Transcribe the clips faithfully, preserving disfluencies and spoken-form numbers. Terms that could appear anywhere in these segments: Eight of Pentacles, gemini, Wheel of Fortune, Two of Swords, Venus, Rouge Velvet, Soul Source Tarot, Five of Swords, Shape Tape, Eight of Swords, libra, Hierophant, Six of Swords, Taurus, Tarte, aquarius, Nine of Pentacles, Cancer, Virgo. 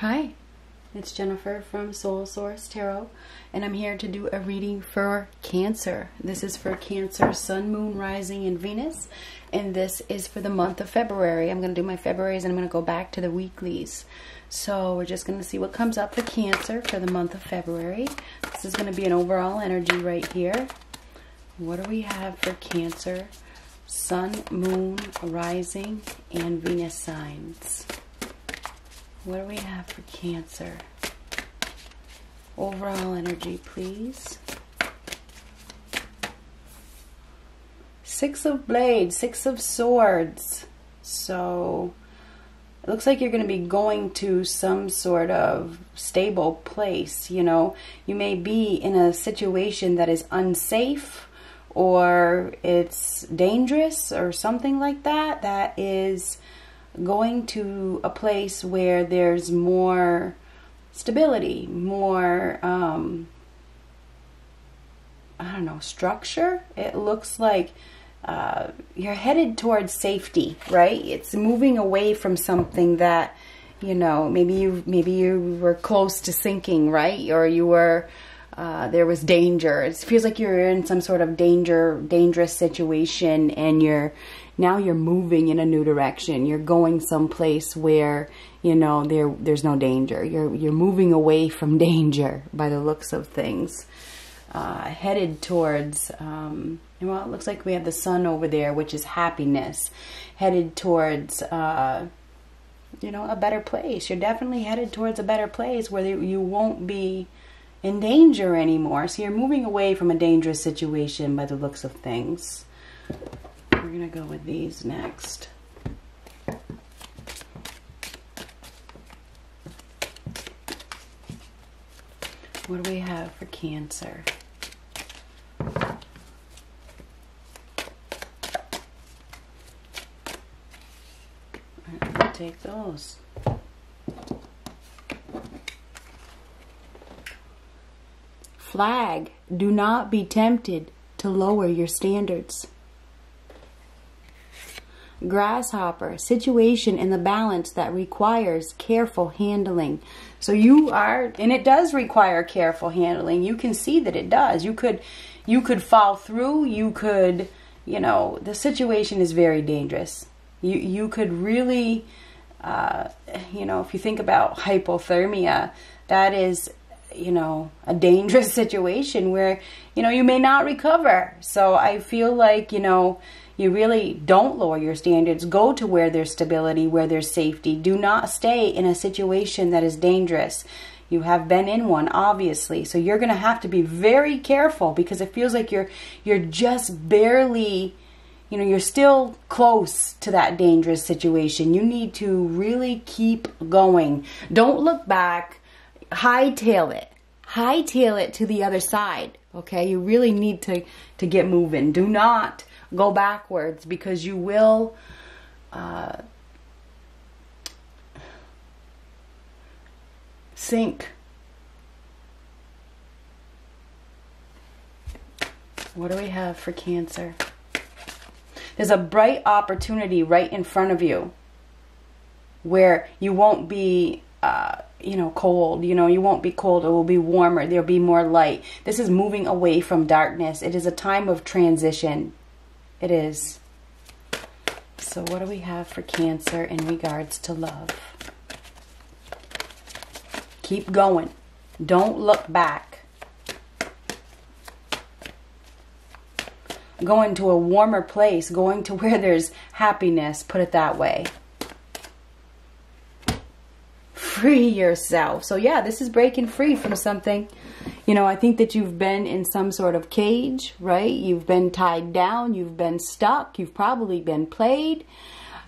Hi, it's Jennifer from Soul Source Tarot, and I'm here to do a reading for Cancer. This is for Cancer, Sun, Moon, Rising, and Venus, and this is for the month of February. I'm going to do my Februarys, and I'm going to go back to the weeklies. So we're just going to see what comes up for Cancer for the month of February. This is going to be an overall energy right here. What do we have for Cancer, Sun, Moon, Rising, and Venus signs? What do we have for Cancer? Overall energy, please. Six of Blades, Six of Swords. So, it looks like you're going to be going to some sort of stable place, you know. You may be in a situation that is unsafe, or it's dangerous, or something like that. That is going to a place where there's more stability, more, um, I don't know, structure. It looks like uh, you're headed towards safety, right? It's moving away from something that, you know, maybe you, maybe you were close to sinking, right? Or you were, uh, there was danger. It feels like you're in some sort of danger, dangerous situation, and you're, now you're moving in a new direction. You're going someplace where, you know, there there's no danger. You're you're moving away from danger by the looks of things. Uh, headed towards, um, well, it looks like we have the sun over there, which is happiness. Headed towards, uh, you know, a better place. You're definitely headed towards a better place where you won't be in danger anymore. So you're moving away from a dangerous situation by the looks of things. We're going to go with these next. What do we have for Cancer? I'll take those. Flag. Do not be tempted to lower your standards. Grasshopper, situation in the balance that requires careful handling. So you are, and it does require careful handling. You can see that it does. You could, you could fall through. You could, you know, the situation is very dangerous. You, you could really, uh, you know, if you think about hypothermia, that is, you know, a dangerous situation where, you know, you may not recover. So I feel like, you know, you really don't lower your standards. Go to where there's stability, where there's safety. Do not stay in a situation that is dangerous. You have been in one, obviously. So you're going to have to be very careful, because it feels like you're you're just barely, you know, you're still close to that dangerous situation. You need to really keep going. Don't look back. Hightail it. Hightail it to the other side, okay? You really need to, to get moving. Do not go backwards, because you will, uh, sink. What do we have for Cancer? There's a bright opportunity right in front of you where you won't be, uh, you know, cold. You know, you won't be cold. It will be warmer. There'll be more light. This is moving away from darkness. It is a time of transition. It is. So what do we have for Cancer in regards to love? Keep going. Don't look back. Going to a warmer place. Going to where there's happiness. Put it that way. Free yourself. So yeah, this is breaking free from something. You know, I think that you've been in some sort of cage, right? You've been tied down. You've been stuck. You've probably been played.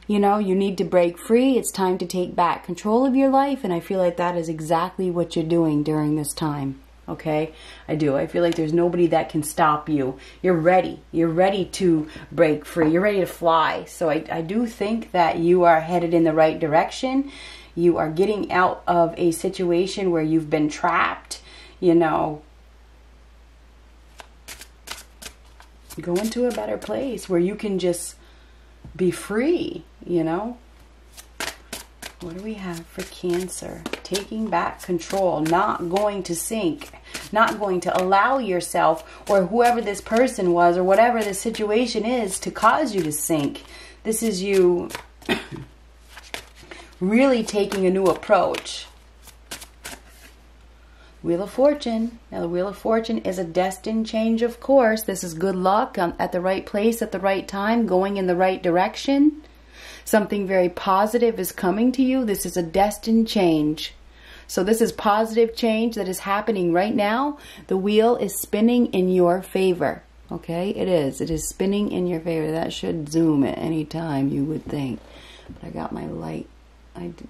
You know, you need to break free. It's time to take back control of your life. And I feel like that is exactly what you're doing during this time. Okay? I do. I feel like there's nobody that can stop you. You're ready. You're ready to break free. You're ready to fly. So I, I do think that you are headed in the right direction. You are getting out of a situation where you've been trapped, you know. Go into a better place where you can just be free, you know. What do we have for Cancer? taking back control, not going to sink, not going to allow yourself or whoever this person was or whatever the situation is to cause you to sink. This is you really taking a new approach. Wheel of Fortune. Now the Wheel of Fortune is a destined change, of course. This is good luck, I'm at the right place at the right time, going in the right direction. Something very positive is coming to you. This is a destined change. So this is positive change that is happening right now. The wheel is spinning in your favor. Okay, it is. It is spinning in your favor. That should zoom at any time, you would think. But I got my light. I, did,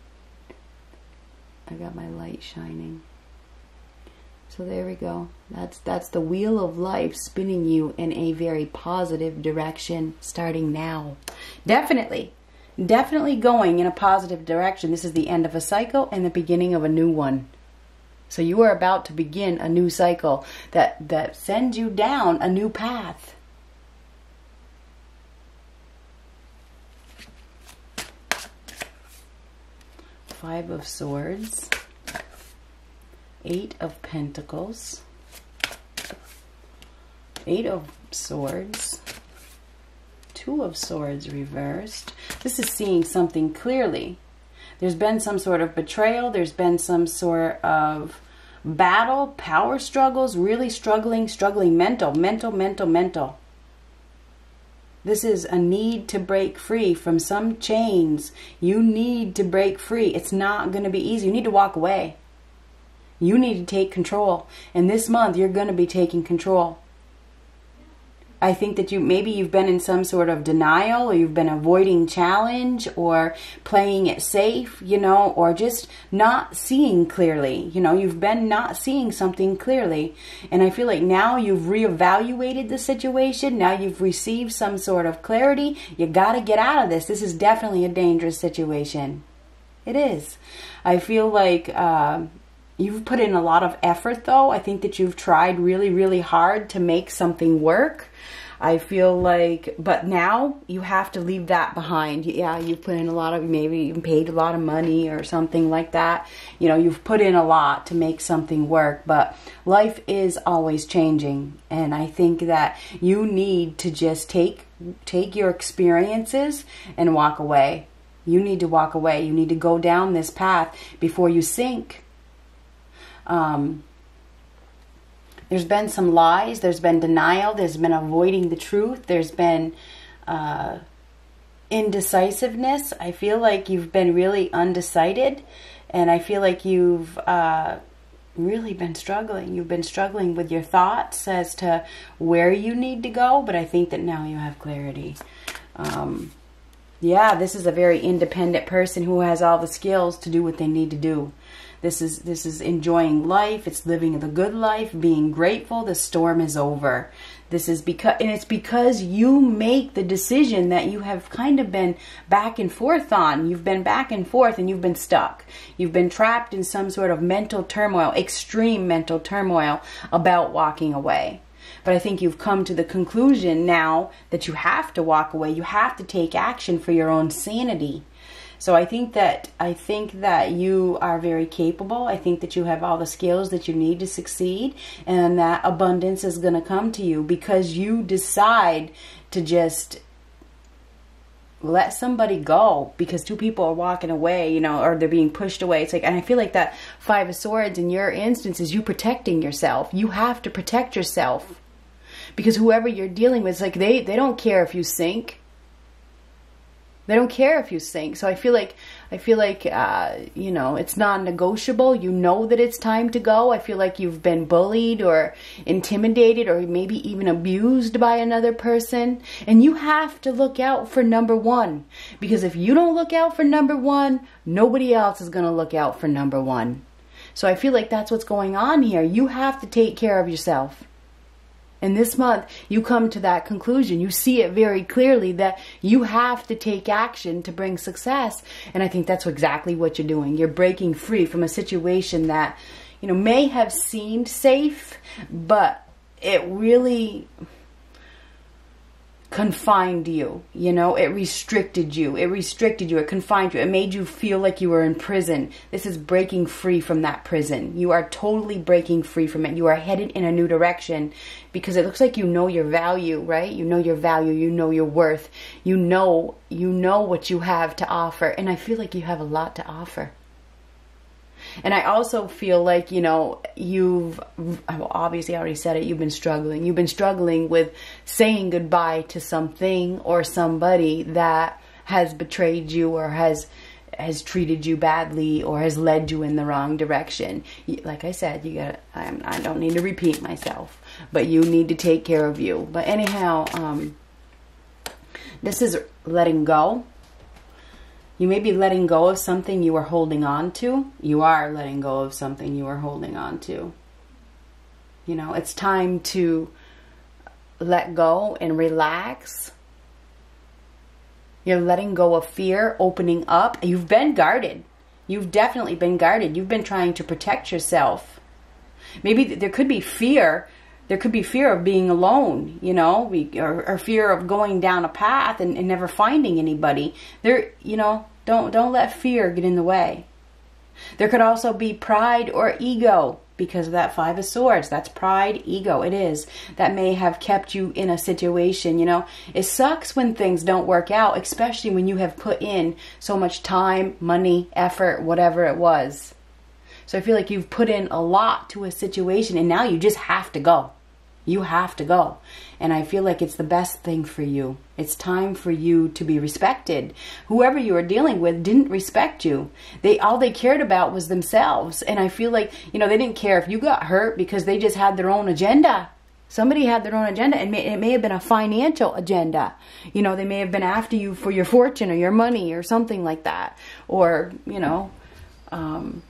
I got my light shining. So there we go. That's that's the wheel of life spinning you in a very positive direction starting now. Definitely. Definitely going in a positive direction. This is the end of a cycle and the beginning of a new one. So you are about to begin a new cycle that, that sends you down a new path. Five of Swords. Eight of Pentacles. Eight of Swords. Two of Swords reversed. This is seeing something clearly. There's been some sort of betrayal. There's been some sort of battle, power struggles, really struggling, struggling mental, mental, mental, mental. This is a need to break free from some chains. You need to break free. It's not going to be easy. You need to walk away. You need to take control. And this month, you're going to be taking control. I think that you maybe you've been in some sort of denial, or you've been avoiding challenge, or playing it safe, you know, or just not seeing clearly. You know, you've been not seeing something clearly. And I feel like now you've reevaluated the situation. Now you've received some sort of clarity. You got to get out of this. This is definitely a dangerous situation. It is. I feel like... Uh, You've put in a lot of effort, though. I think that you've tried really, really hard to make something work. I feel like, but now you have to leave that behind. Yeah, you've put in a lot of, maybe you paid a lot of money or something like that. You know, you've put in a lot to make something work, but life is always changing. And I think that you need to just take, take your experiences and walk away. You need to walk away. You need to go down this path before you sink. Um, there's been some lies, there's been denial, there's been avoiding the truth, there's been uh, indecisiveness. I feel like you've been really undecided, and I feel like you've uh, really been struggling. You've been struggling with your thoughts as to where you need to go, but I think that now you have clarity. Um, yeah, this is a very independent person who has all the skills to do what they need to do. This is this is enjoying life. It's living the good life, being grateful. The storm is over. This is because, and it's because you make the decision that you have kind of been back and forth on. You've been back and forth, and you've been stuck. You've been trapped in some sort of mental turmoil, extreme mental turmoil about walking away. But I think you've come to the conclusion now that you have to walk away. You have to take action for your own sanity. So I think that I think that you are very capable. I think that you have all the skills that you need to succeed, and that abundance is going to come to you because you decide to just let somebody go, because two people are walking away, you know, or they're being pushed away. It's like, and I feel like that Five of Swords in your instance is you protecting yourself. You have to protect yourself because whoever you're dealing with, it's like they, they don't care if you sink. They don't care if you sink. So I feel like, I feel like, uh, you know, it's non-negotiable. You know that it's time to go. I feel like you've been bullied or intimidated or maybe even abused by another person. And you have to look out for number one. Because if you don't look out for number one, nobody else is going to look out for number one. So I feel like that's what's going on here. You have to take care of yourself. And this month, you come to that conclusion. You see it very clearly that you have to take action to bring success. And I think that's exactly what you're doing. You're breaking free from a situation that, you know, may have seemed safe, but it really confined you, you know, it restricted you, it restricted you, it confined you, it made you feel like you were in prison. This is breaking free from that prison. You are totally breaking free from it. You are headed in a new direction because it looks like you know your value, right? You know your value, you know your worth, you know, you know what you have to offer. And I feel like you have a lot to offer. And I also feel like, you know, you've obviously already said it. You've been struggling. You've been struggling with saying goodbye to something or somebody that has betrayed you or has has treated you badly or has led you in the wrong direction. Like I said, you got. I don't need to repeat myself, but you need to take care of you. But anyhow, um, this is letting go. You may be letting go of something you are holding on to. You are letting go of something you are holding on to. You know, it's time to let go and relax. You're letting go of fear, opening up. You've been guarded. You've definitely been guarded. You've been trying to protect yourself. Maybe there could be fear. There could be fear of being alone, you know, we, or, or fear of going down a path and, and never finding anybody. There, you know, don't don't let fear get in the way. There could also be pride or ego because of that Five of Swords. That's pride, ego. It is. That may have kept you in a situation, you know. It sucks when things don't work out, especially when you have put in so much time, money, effort, whatever it was. So I feel like you've put in a lot to a situation and now you just have to go. You have to go. And I feel like it's the best thing for you. It's time for you to be respected. Whoever you are dealing with didn't respect you. They all they cared about was themselves. And I feel like, you know, they didn't care if you got hurt because they just had their own agenda. Somebody had their own agenda. And it, it may have been a financial agenda. You know, they may have been after you for your fortune or your money or something like that. Or, you know, um,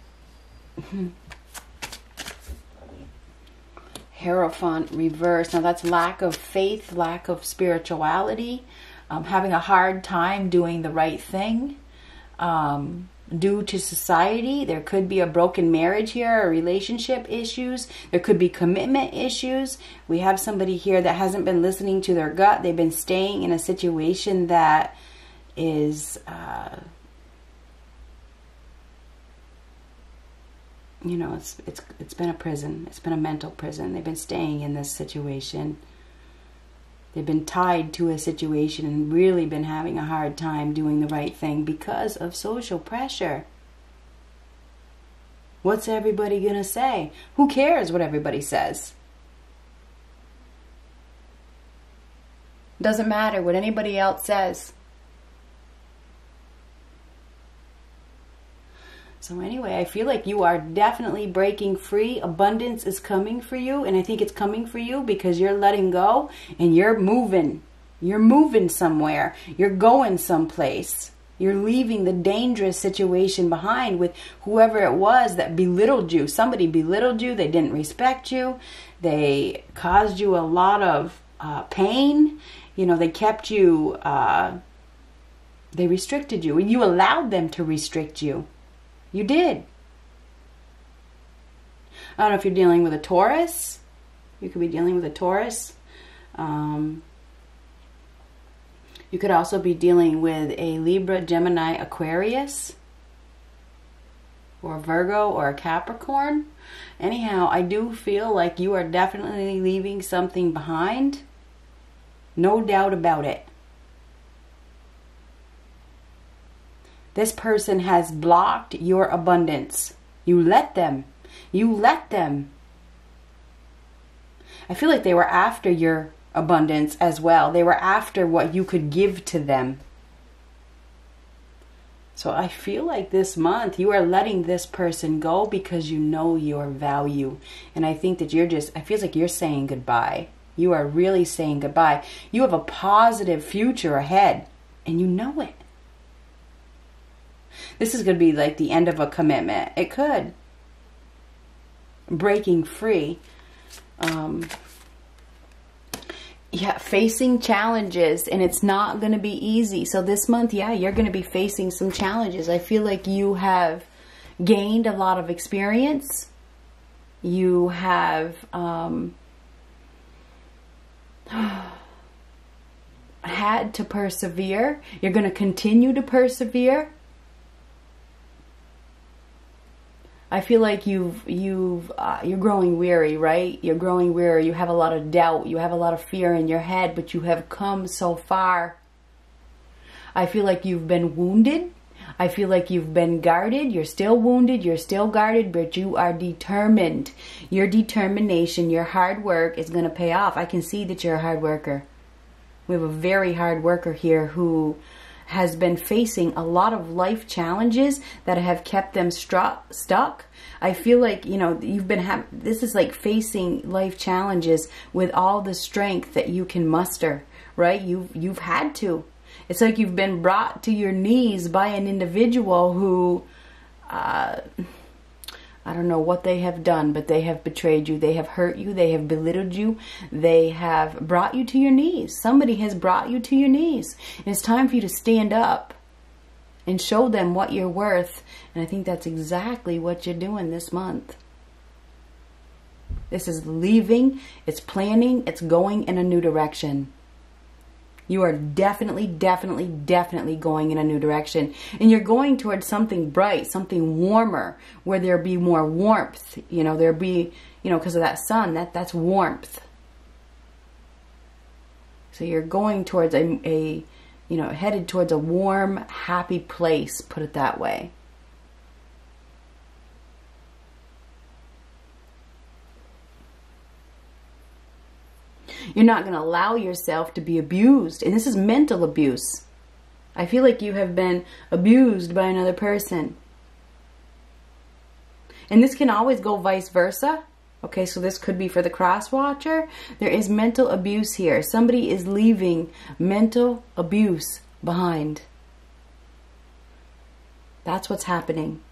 Hierophant reverse. Now that's lack of faith, lack of spirituality, um, having a hard time doing the right thing um, due to society. There could be a broken marriage here, or relationship issues. There could be commitment issues. We have somebody here that hasn't been listening to their gut. They've been staying in a situation that is, uh, you know, it's, it's, it's been a prison. It's been a mental prison. They've been staying in this situation. They've been tied to a situation and really been having a hard time doing the right thing because of social pressure. What's everybody gonna say? Who cares what everybody says? Doesn't matter what anybody else says. So anyway, I feel like you are definitely breaking free. Abundance is coming for you. And I think it's coming for you because you're letting go and you're moving. You're moving somewhere. You're going someplace. You're leaving the dangerous situation behind with whoever it was that belittled you. Somebody belittled you. They didn't respect you. They caused you a lot of uh, pain. You know, they kept you, uh, they restricted you. And you allowed them to restrict you. You did. I don't know if you're dealing with a Taurus. You could be dealing with a Taurus. Um, you could also be dealing with a Libra, Gemini, Aquarius, or a Virgo, or a Capricorn. Anyhow, I do feel like you are definitely leaving something behind. No doubt about it. This person has blocked your abundance. You let them. You let them. I feel like they were after your abundance as well. They were after what you could give to them. So I feel like this month you are letting this person go because you know your value. And I think that you're just, I feel like you're saying goodbye. You are really saying goodbye. You have a positive future ahead and you know it. This is going to be like the end of a commitment. It could. Breaking free. Um, yeah, facing challenges. And it's not going to be easy. So this month, yeah, you're going to be facing some challenges. I feel like you have gained a lot of experience. You have... Um, had to persevere. You're going to continue to persevere. I feel like you've, you've, uh, you're growing weary, right? You're growing weary. You have a lot of doubt. You have a lot of fear in your head, but you have come so far. I feel like you've been wounded. I feel like you've been guarded. You're still wounded. You're still guarded, but you are determined. Your determination, your hard work is going to pay off. I can see that you're a hard worker. We have a very hard worker here who has been facing a lot of life challenges that have kept them stuck. I feel like, you know, you've been ha this is like facing life challenges with all the strength that you can muster, right? You've, you've had to. It's like you've been brought to your knees by an individual who, uh, I don't know what they have done, but they have betrayed you. They have hurt you. They have belittled you. They have brought you to your knees. Somebody has brought you to your knees. And it's time for you to stand up and show them what you're worth. And I think that's exactly what you're doing this month. This is leaving. It's planning. It's going in a new direction. You are definitely, definitely, definitely going in a new direction. And you're going towards something bright, something warmer, where there'll be more warmth. You know, there'll be, you know, because of that sun, that, that's warmth. So you're going towards a, a, you know, headed towards a warm, happy place, put it that way. You're not going to allow yourself to be abused. And this is mental abuse. I feel like you have been abused by another person. And this can always go vice versa. Okay, so this could be for the cross watcher. There is mental abuse here. Somebody is leaving mental abuse behind. That's what's happening.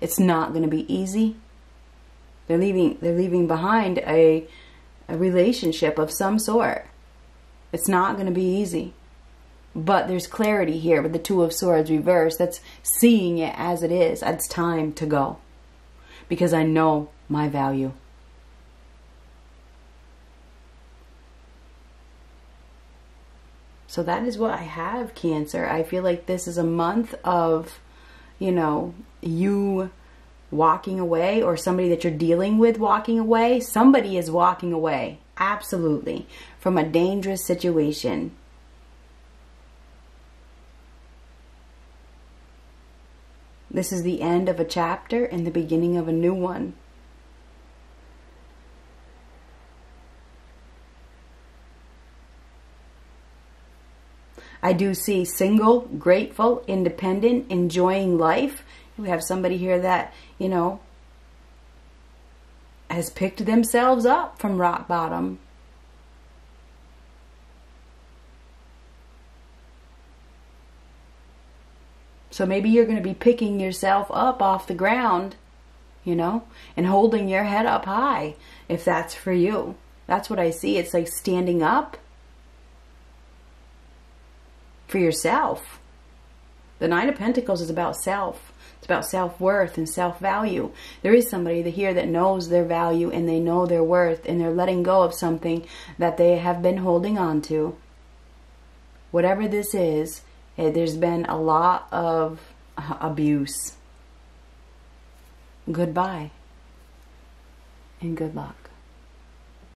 It's not going to be easy. They're leaving, they're leaving behind a... a relationship of some sort. It's not going to be easy. But there's clarity here with the Two of Swords reversed. That's seeing it as it is. It's time to go. Because I know my value. So that is what I have, Cancer. I feel like this is a month of, you know, you... walking away, or somebody that you're dealing with walking away. Somebody is walking away, absolutely, from a dangerous situation. This is the end of a chapter and the beginning of a new one. I do see single, grateful, independent, enjoying life. We have somebody here that, you know, has picked themselves up from rock bottom. So maybe you're going to be picking yourself up off the ground, you know, and holding your head up high, if that's for you. That's what I see. It's like standing up for yourself. The Nine of Pentacles is about self. It's about self-worth and self-value. There is somebody here that knows their value and they know their worth, and they're letting go of something that they have been holding on to. Whatever this is, there's been a lot of abuse. Goodbye and good luck.